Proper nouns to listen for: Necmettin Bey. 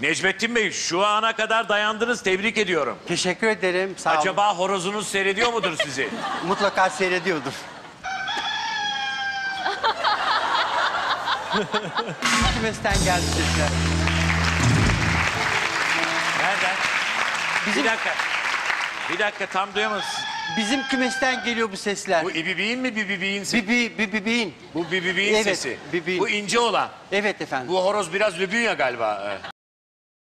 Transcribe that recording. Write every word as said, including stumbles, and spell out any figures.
Necmettin Bey, şu ana kadar dayandınız, tebrik ediyorum. Teşekkür ederim, sağ olun. Acaba horozunuz seyrediyor mudur sizi? Mutlaka seyrediyordur. Kümesten geldi sesler. Nereden? Bizim... Bir dakika. Bir dakika, tam duyamazsın. Bizim kümesten geliyor bu sesler. Bu ibibiğin mi, bibibiğin sesi? Bibi, bibibiğin. Bu bibibiğin, evet, sesi. Bibibiğin. Bu ince olan. Evet efendim. Bu horoz biraz lübünya galiba.